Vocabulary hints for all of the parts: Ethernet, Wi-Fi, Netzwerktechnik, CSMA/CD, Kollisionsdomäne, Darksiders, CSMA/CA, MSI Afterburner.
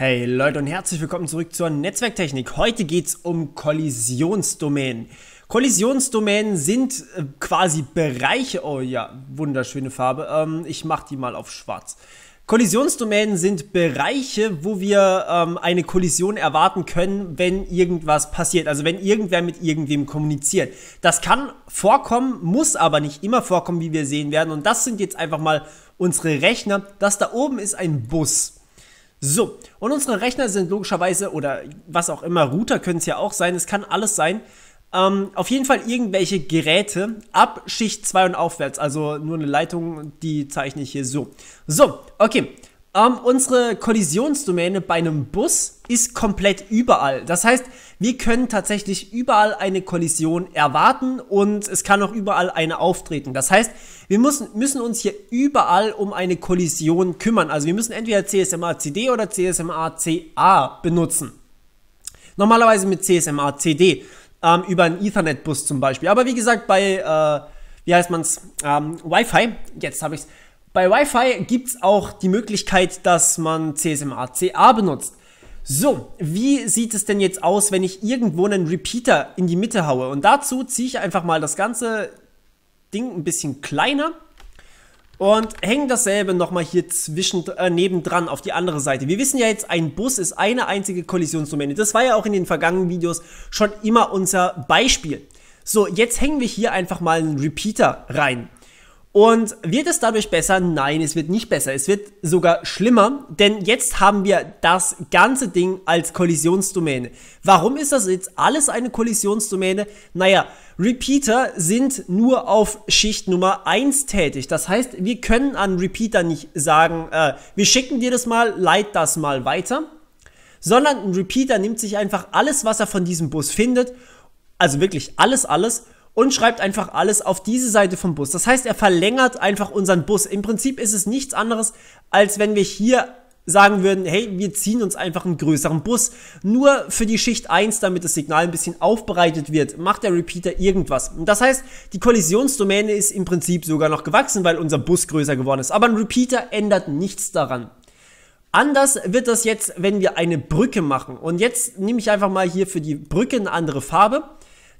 Hey Leute und herzlich willkommen zurück zur Netzwerktechnik. Heute geht es um Kollisionsdomänen. Kollisionsdomänen sind quasi Bereiche, oh ja, wunderschöne Farbe, ich mache die mal auf schwarz. Kollisionsdomänen sind Bereiche, wo wir eine Kollision erwarten können, wenn irgendwas passiert, also wenn irgendwer mit irgendwem kommuniziert. Das kann vorkommen, muss aber nicht immer vorkommen, wie wir sehen werden. Und das sind jetzt einfach mal unsere Rechner. Das da oben ist ein Bus. So, und unsere Rechner sind logischerweise, oder was auch immer, Router können es ja auch sein, es kann alles sein, auf jeden Fall irgendwelche Geräte ab Schicht 2 und aufwärts, also nur eine Leitung, die zeichne ich hier so. So, okay, unsere Kollisionsdomäne bei einem Bus ist komplett überall, das heißt, wir können tatsächlich überall eine Kollision erwarten und es kann auch überall eine auftreten, das heißt, wir müssen uns hier überall um eine Kollision kümmern. Also wir müssen entweder CSMA/CD oder CSMA/CA benutzen. Normalerweise mit CSMA/CD über einen Ethernet-Bus zum Beispiel. Aber wie gesagt, bei, wie heißt man's, Wi-Fi, jetzt habe ich's. Bei Wi-Fi gibt es auch die Möglichkeit, dass man CSMA/CA benutzt. So, wie sieht es denn jetzt aus, wenn ich irgendwo einen Repeater in die Mitte haue? Und dazu ziehe ich einfach mal das ganze Ding ein bisschen kleiner und hängen dasselbe nochmal hier nebendran auf die andere Seite. Wir wissen ja jetzt, ein Bus ist eine einzige Kollisionsdomäne. Das war ja auch in den vergangenen Videos schon immer unser Beispiel. So, jetzt hängen wir hier einfach mal einen Repeater rein. Und wird es dadurch besser? Nein, es wird nicht besser. Es wird sogar schlimmer, denn jetzt haben wir das ganze Ding als Kollisionsdomäne. Warum ist das jetzt alles eine Kollisionsdomäne? Naja, Repeater sind nur auf Schicht Nummer 1 tätig. Das heißt, wir können an Repeater nicht sagen, wir schicken dir das mal, leit das mal weiter. Sondern ein Repeater nimmt sich einfach alles, was er von diesem Bus findet, also wirklich alles, und schreibt einfach alles auf diese Seite vom Bus. Das heißt, er verlängert einfach unseren Bus. Im Prinzip ist es nichts anderes, als wenn wir hier sagen würden, hey, wir ziehen uns einfach einen größeren Bus. Nur für die Schicht 1, damit das Signal ein bisschen aufbereitet wird, macht der Repeater irgendwas. Und das heißt, die Kollisionsdomäne ist im Prinzip sogar noch gewachsen, weil unser Bus größer geworden ist. Aber ein Repeater ändert nichts daran. Anders wird das jetzt, wenn wir eine Brücke machen. Und jetzt nehme ich einfach mal hier für die Brücke eine andere Farbe.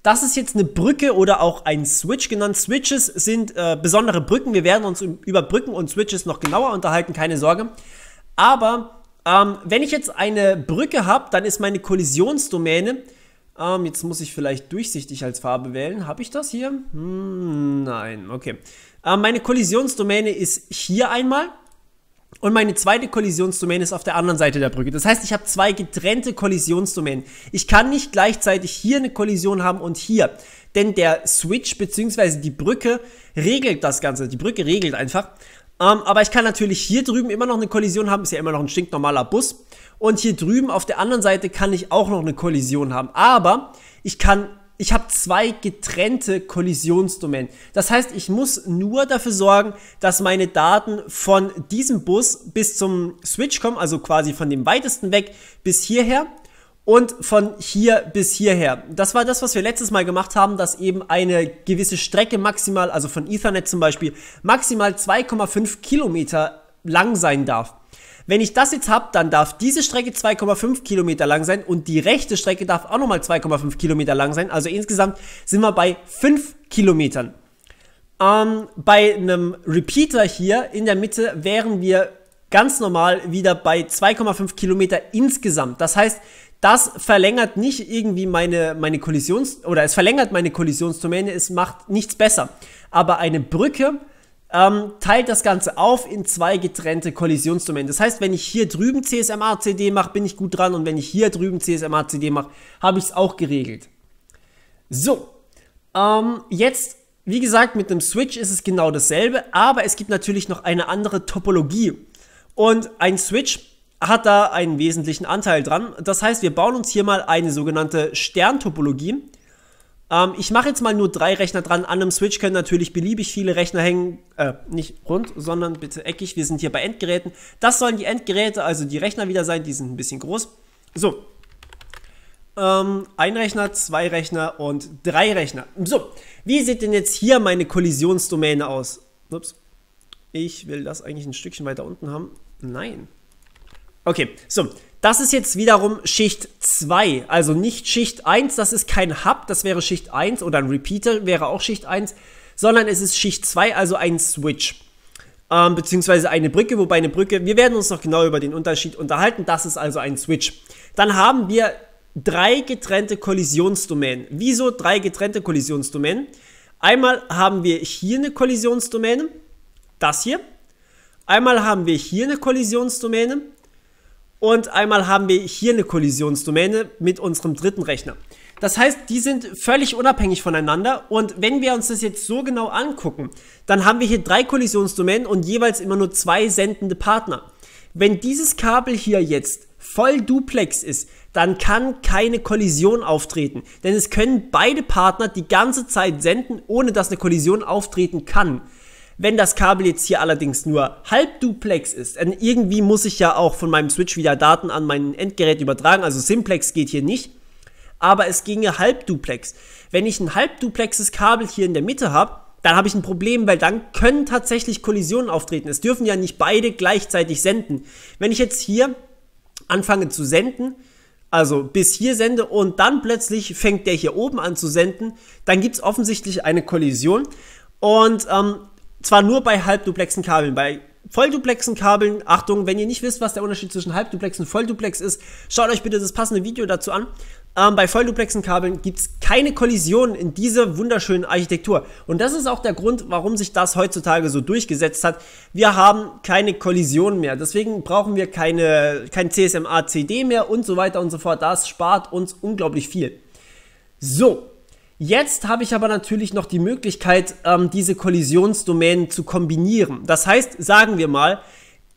Das ist jetzt eine Brücke oder auch ein Switch genannt. Switches sind besondere Brücken. Wir werden uns über Brücken und Switches noch genauer unterhalten, keine Sorge. Aber wenn ich jetzt eine Brücke habe, dann ist meine Kollisionsdomäne, jetzt muss ich vielleicht durchsichtig als Farbe wählen. Habe ich das hier? Nein, okay. Meine Kollisionsdomäne ist hier einmal. Und meine zweite Kollisionsdomäne ist auf der anderen Seite der Brücke. Das heißt, ich habe zwei getrennte Kollisionsdomänen. Ich kann nicht gleichzeitig hier eine Kollision haben und hier. Denn der Switch bzw. die Brücke regelt das Ganze. Die Brücke regelt einfach. Aber ich kann natürlich hier drüben immer noch eine Kollision haben. Ist ja immer noch ein stinknormaler Bus. Und hier drüben auf der anderen Seite kann ich auch noch eine Kollision haben. Aber ich habe zwei getrennte Kollisionsdomänen. Das heißt, ich muss nur dafür sorgen, dass meine Daten von diesem Bus bis zum Switch kommen, also quasi von dem weitesten weg bis hierher und von hier bis hierher. Das war das, was wir letztes Mal gemacht haben, dass eben eine gewisse Strecke maximal, also von Ethernet zum Beispiel, maximal 2,5 Kilometer lang sein darf. Wenn ich das jetzt habe, dann darf diese Strecke 2,5 Kilometer lang sein und die rechte Strecke darf auch nochmal 2,5 Kilometer lang sein. Also insgesamt sind wir bei 5 Kilometern. Bei einem Repeater hier in der Mitte wären wir ganz normal wieder bei 2,5 Kilometer insgesamt. Das heißt, das verlängert nicht irgendwie meine Kollisions- oder es verlängert meine Kollisionsdomäne, es macht nichts besser. Aber eine Brücke teilt das Ganze auf in zwei getrennte Kollisionsdomänen. Das heißt, wenn ich hier drüben CSMA/CD mache, bin ich gut dran. Und wenn ich hier drüben CSMA/CD mache, habe ich es auch geregelt. So, jetzt, wie gesagt, mit einem Switch ist es genau dasselbe. Aber es gibt natürlich noch eine andere Topologie. Und ein Switch hat da einen wesentlichen Anteil dran. Das heißt, wir bauen uns hier mal eine sogenannte Sterntopologie. Ich mache jetzt mal nur 3 Rechner dran. An einem Switch können natürlich beliebig viele Rechner hängen. Nicht rund, sondern bitte eckig. Wir sind hier bei Endgeräten. Das sollen die Endgeräte, also die Rechner wieder sein. Die sind ein bisschen groß. So. Ein Rechner, 2 Rechner und 3 Rechner. So. Wie sieht denn jetzt hier meine Kollisionsdomäne aus? Ups. Ich will das eigentlich ein Stückchen weiter unten haben. Nein. Okay. So. Das ist jetzt wiederum Schicht 2, also nicht Schicht 1, das ist kein Hub, das wäre Schicht 1 oder ein Repeater wäre auch Schicht 1, sondern es ist Schicht 2, also ein Switch, beziehungsweise eine Brücke, wobei eine Brücke, wir werden uns noch genau über den Unterschied unterhalten, das ist also ein Switch. Dann haben wir drei getrennte Kollisionsdomänen. Wieso drei getrennte Kollisionsdomänen? Einmal haben wir hier eine Kollisionsdomäne, das hier. Einmal haben wir hier eine Kollisionsdomäne. Und einmal haben wir hier eine Kollisionsdomäne mit unserem dritten Rechner. Das heißt, die sind völlig unabhängig voneinander. Und wenn wir uns das jetzt so genau angucken, dann haben wir hier drei Kollisionsdomänen und jeweils immer nur zwei sendende Partner. Wenn dieses Kabel hier jetzt voll Duplex ist, dann kann keine Kollision auftreten. Denn es können beide Partner die ganze Zeit senden, ohne dass eine Kollision auftreten kann. Wenn das Kabel jetzt hier allerdings nur halb Duplex ist, dann irgendwie muss ich ja auch von meinem Switch wieder Daten an mein Endgerät übertragen, also Simplex geht hier nicht, aber es ginge halb Duplex. Wenn ich ein halb duplexes Kabel hier in der Mitte habe, dann habe ich ein Problem, weil dann können tatsächlich Kollisionen auftreten. Es dürfen ja nicht beide gleichzeitig senden. Wenn ich jetzt hier anfange zu senden, also bis hier sende und dann plötzlich fängt der hier oben an zu senden, dann gibt es offensichtlich eine Kollision und zwar nur bei halbduplexen Kabeln, bei vollduplexen Kabeln, Achtung, wenn ihr nicht wisst, was der Unterschied zwischen halbduplex und vollduplex ist, schaut euch bitte das passende Video dazu an. Bei vollduplexen Kabeln gibt es keine Kollision in dieser wunderschönen Architektur. Und das ist auch der Grund, warum sich das heutzutage so durchgesetzt hat. Wir haben keine Kollision mehr, deswegen brauchen wir kein CSMA/CD mehr und so weiter und so fort. Das spart uns unglaublich viel. So. Jetzt habe ich aber natürlich noch die Möglichkeit, diese Kollisionsdomänen zu kombinieren. Das heißt, sagen wir mal,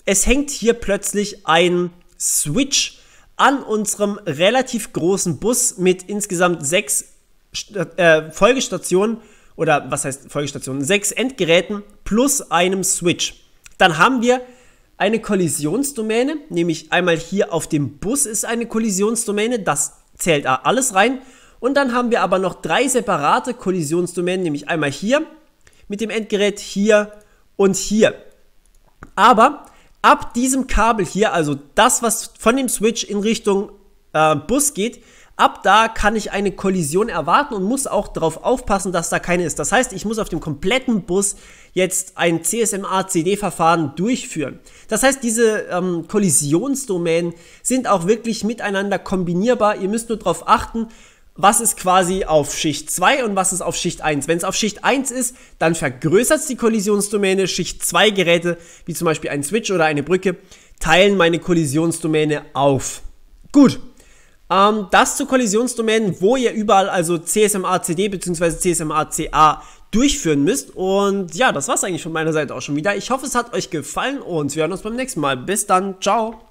es hängt hier plötzlich ein Switch an unserem relativ großen Bus mit insgesamt 6 Folgestationen oder was heißt Folgestationen? 6 Endgeräten plus einem Switch. Dann haben wir eine Kollisionsdomäne, nämlich einmal hier auf dem Bus ist eine Kollisionsdomäne, das zählt alles rein. Und dann haben wir aber noch 3 separate Kollisionsdomänen, nämlich einmal hier mit dem Endgerät, hier und hier. Aber ab diesem Kabel hier, also das, was von dem Switch in Richtung Bus geht, ab da kann ich eine Kollision erwarten und muss auch darauf aufpassen, dass da keine ist. Das heißt, ich muss auf dem kompletten Bus jetzt ein CSMA/CD-Verfahren durchführen. Das heißt, diese Kollisionsdomänen sind auch wirklich miteinander kombinierbar. Ihr müsst nur darauf achten, was ist quasi auf Schicht 2 und was ist auf Schicht 1? Wenn es auf Schicht 1 ist, dann vergrößert es die Kollisionsdomäne. Schicht 2 Geräte, wie zum Beispiel ein Switch oder eine Brücke, teilen meine Kollisionsdomäne auf. Gut, das zu Kollisionsdomänen, wo ihr überall also CSMA/CD bzw. CSMA/CA durchführen müsst. Und ja, das war es eigentlich von meiner Seite auch schon wieder. Ich hoffe, es hat euch gefallen und wir hören uns beim nächsten Mal. Bis dann, ciao!